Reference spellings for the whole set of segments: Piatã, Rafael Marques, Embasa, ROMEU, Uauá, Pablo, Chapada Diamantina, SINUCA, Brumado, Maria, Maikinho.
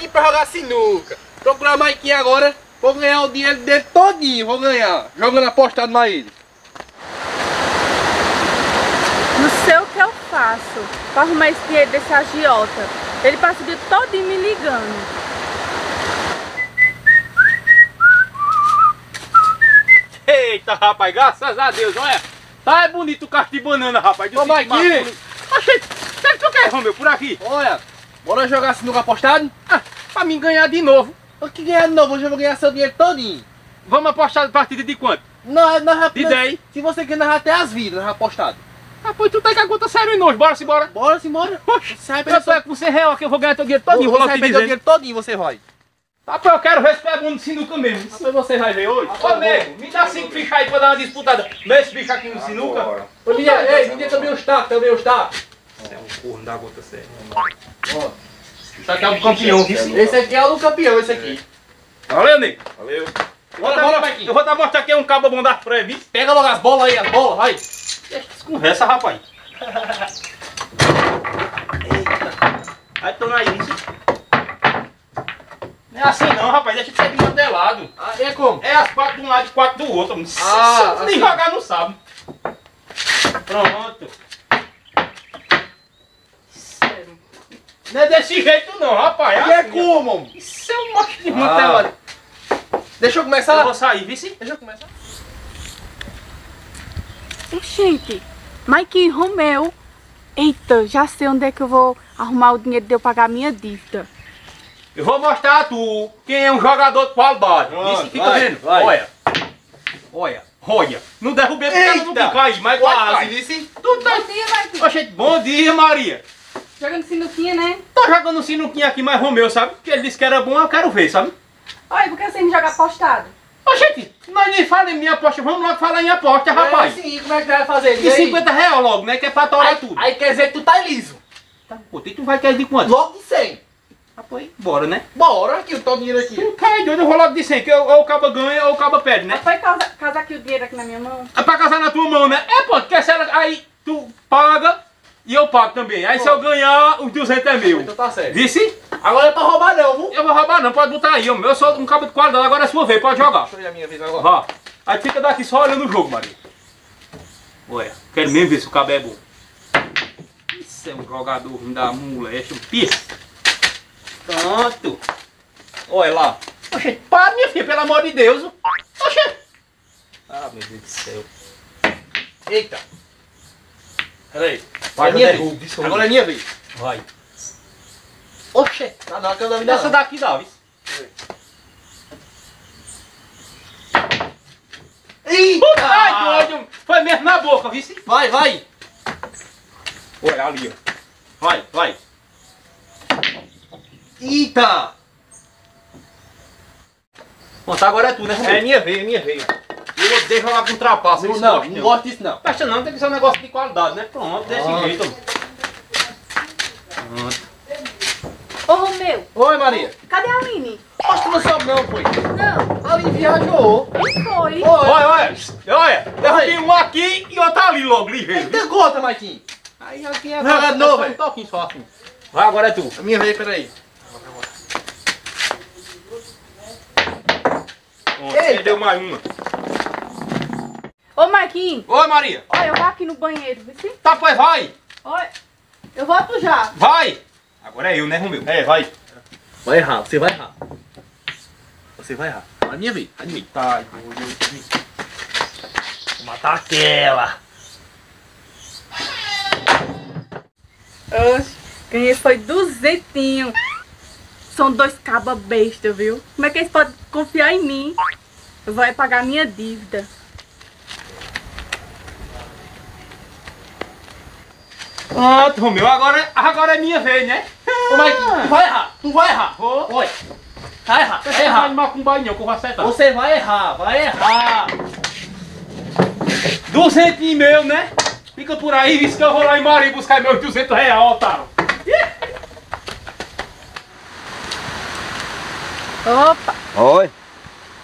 de ir pra jogar sinuca. Procurar Maikinho agora, vou ganhar o dinheiro dele todinho, vou ganhar. Jogando apostado na ilha. Não sei o que eu faço pra arrumar esse dinheiro desse agiota. Ele passa o dia todinho me ligando. Eita, rapaz, graças a Deus, olha. Tá é bonito o cacho de banana, rapaz. Ô, Maikinho! Sabe o que tu quer, Romeu, por aqui? Olha, bora jogar sinuca apostado? Ah, pra mim ganhar de novo. O que ganhar de novo? Hoje eu vou ganhar seu dinheiro todinho. Vamos apostar a partida de quanto? De 10. Se você quer narrar até as vidas, apostado. Ah, pois tu tá com a conta sério em nós, bora-se embora. Oxe, eu tô com R$100 que eu vou ganhar teu dinheiro todinho. Você vai perder o dinheiro todinho, você vai. Rapaz, eu quero ver se pega um sinuca mesmo. Mas você vai ver hoje? Ô, nego, me dá 5 fichas aí pra dar uma disputada. Nesse bicho aqui no sinuca. Ô, me dê também os tacos. É o corno da gota séria. Ó, isso aqui é o campeão. Esse aqui é o campeão, esse aqui. Valeu, nego. Valeu. Bora, Maikinho. Eu vou dar mostrar aqui um cabo bom da freia, viu? Pega logo as bolas aí, vai. Conversa, rapaz. Eita. Vai tomar isso. Não é assim não, rapaz, deixa de ser desmantelado. Ah, é como? É as 4 de um lado e 4 do outro. Ah, assim. Nem jogar não sabe. Pronto. Sério? Não é desse jeito não, rapaz. E é assim, como? Isso é um monte de desmantelado. Deixa eu começar? Eu vou sair, vice? Deixa eu começar. Gente, Maikinho, Romeu. Eita, já sei onde é que eu vou arrumar o dinheiro de eu pagar minha dívida. Eu vou mostrar a tu quem é um jogador de qualidade. Isso fica vendo. Vai. Olha. Não derrubei porque eu não vou cair, mas quase. Bom dia, Maikinho. Oxe, bom dia, Maria. Jogando sinuquinha, né? Tô jogando sinuquinha aqui, mas Romeu, sabe? Porque ele disse que era bom, eu quero ver, sabe? Olha, por que você me joga apostado? Oxe, nós nem falamos em minha aposta, vamos logo falar em aposta, rapaz. É, sim, como é que vai fazer? E R$50 logo, né? Que é pra torar tudo. Aí quer dizer que tu tá liso. Tá, pô, e tu vai querer de quanto? Logo de 100. Rapaz, bora, né? Bora, aqui, o tal dinheiro aqui. Tu cai doido, eu vou logo de 100, que ou o caba ganha ou o caba perde, né? Rapaz, casar aqui o dinheiro aqui na minha mão. É pra casar na tua mão, né? É, pô, porque se ela, aí tu paga e eu pago também. Aí pô, se eu ganhar, os 200 é meu. Então tá certo. Vice? Agora é pra roubar não, viu? Eu vou roubar não, pode botar aí, eu sou um cabo de qualidade, agora é sua vez, pode jogar. Deixa eu ver a minha vez agora. Ó, aí fica daqui só olhando o jogo, Maria. Olha, quero mesmo ver se o cabo é bom. Isso é um jogador da molesta, um piso. Pronto. Olha lá. Oxe, para, minha filha, pelo amor de Deus. Oxe. Ah, meu Deus do céu. Eita. Peraí. Vai, agora é minha vez. Vai. Oxe. Tá na cama da minha. Essa daqui dá, viu? Eita. Ai, doido. Foi mesmo na boca, viu? Vai. Olha ali, ó. Vai. Eita! Bom, tá, agora é tu, né? É minha vez. Eu odeio jogar com trapaça. Não gosto disso não. Basta não, tem que ser um negócio de qualidade, né? Pronto, desse jeito. Ô, Romeu. Oi, Maria. Cadê a Aline? Acho que não sobe não, foi. Não. A Aline viajou. Foi. Olha. Derrubei um aqui e outro ali logo, ligeiro. Eita, gota, Maikinho. Aí aqui é... Não, não, velho. Um toquinho só assim. Vai, agora é tu. A minha vez, peraí. Ele deu mais uma. Ô, Maikinho. Oi, Maria. Olha, eu vou aqui no banheiro, viu? Tá, pois vai. Oi. Eu volto já. Vai. Agora é eu, né, Romeu? É, vai. Vai errar, você vai errar. A minha vez. Tá, vou matar aquela. Oxe, ganhei foi 200. São 2 cabas besta, viu? Como é que eles podem confiar em mim? Eu vou pagar minha dívida. Pronto, Romeu. Agora é minha vez, né? Ô, tu vai errar. Oi. Vai errar. Você não vai me macumbar não, que eu vou acertar. Você vai errar. 200 meu, né? Fica por aí, visto que eu vou lá em Maria buscar meus R$200, otário. Opa! Oi!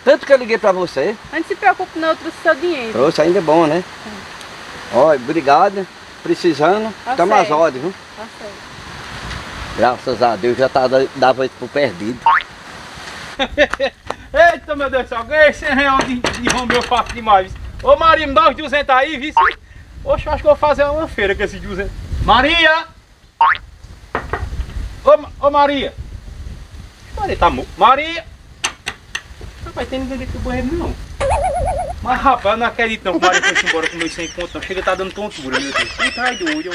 Tanto que eu liguei pra você. Mas não se preocupe não, eu trouxe seu dinheiro. Trouxe, ainda é bom, né? Olha, obrigado. Precisando, estamos às ordens, viu? Tá certo. Graças a Deus já tá, dava isso por perdido. Eita, meu Deus do céu, ganhei 100 reais de Romeu fácil demais. Ô Maria, me dá uns 200 aí, viu? Oxe, eu acho que vou fazer uma feira com esses 200. Maria! Ô Maria! Maria, tá morto. Maria! Rapaz, tem ninguém dentro do banheiro não. Mas rapaz, eu não acredito não que Maria foi embora com meus 100 contos não. Chega, tá dando tontura, meu Deus. Puta, ai doido.